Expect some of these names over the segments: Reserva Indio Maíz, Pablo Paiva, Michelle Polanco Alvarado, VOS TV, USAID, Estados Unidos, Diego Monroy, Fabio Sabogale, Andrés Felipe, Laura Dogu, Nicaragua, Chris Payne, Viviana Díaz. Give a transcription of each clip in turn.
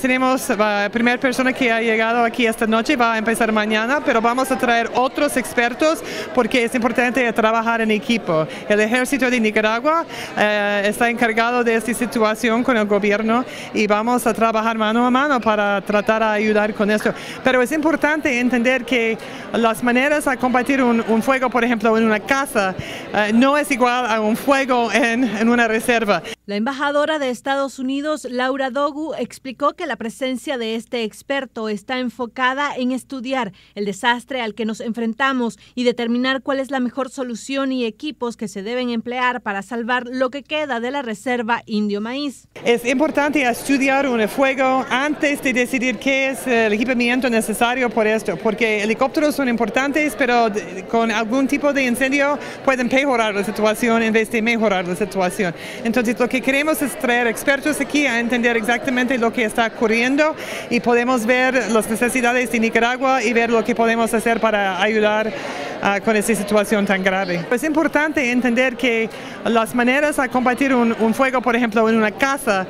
Tenemos la primera persona que ha llegado aquí esta noche, va a empezar mañana, pero vamos a traer otros expertos porque es importante trabajar en equipo. El ejército de Nicaragua está encargado de esta situación con el gobierno y vamos a trabajar mano a mano para tratar de ayudar con esto. Pero es importante entender que las maneras de combatir un fuego, por ejemplo, en una casa, no es igual a un fuego en una reserva. La embajadora de Estados Unidos, Laura Dogu, explicó que la presencia de este experto está enfocada en estudiar el desastre al que nos enfrentamos y determinar cuál es la mejor solución y equipos que se deben emplear para salvar lo que queda de la Reserva Indio Maíz. Es importante estudiar un fuego antes de decidir qué es el equipamiento necesario por esto, porque helicópteros son importantes, pero con algún tipo de incendio pueden empeorar la situación en vez de mejorar la situación. Entonces, lo que queremos es traer expertos aquí a entender exactamente lo que está ocurriendo y podemos ver las necesidades de Nicaragua y ver lo que podemos hacer para ayudar con esta situación tan grave. Es importante entender que las maneras de combatir un fuego, por ejemplo, en una casa,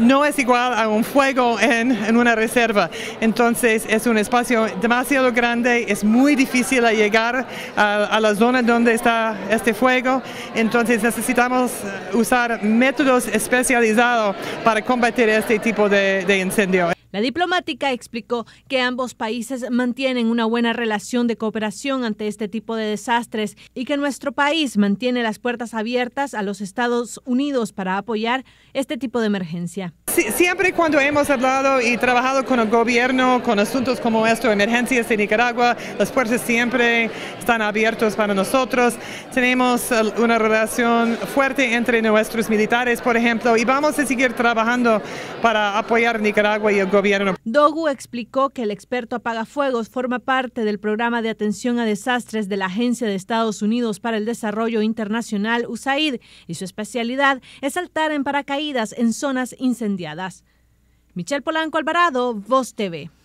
no es igual a un fuego en una reserva. Entonces es un espacio demasiado grande, es muy difícil llegar a la zona donde está este fuego, entonces necesitamos usar métodos especializados para combatir este tipo de incendio. La diplomática explicó que ambos países mantienen una buena relación de cooperación ante este tipo de desastres y que nuestro país mantiene las puertas abiertas a los Estados Unidos para apoyar este tipo de emergencia. Siempre cuando hemos hablado y trabajado con el gobierno, con asuntos como esto, emergencias de Nicaragua, las puertas siempre están abiertas para nosotros. Tenemos una relación fuerte entre nuestros militares, por ejemplo, y vamos a seguir trabajando para apoyar Nicaragua y el gobierno. Dogu explicó que el experto apagafuegos forma parte del programa de atención a desastres de la Agencia de Estados Unidos para el Desarrollo Internacional, USAID, y su especialidad es saltar en paracaídas en zonas incendiadas. Michelle Polanco Alvarado, VOS TV.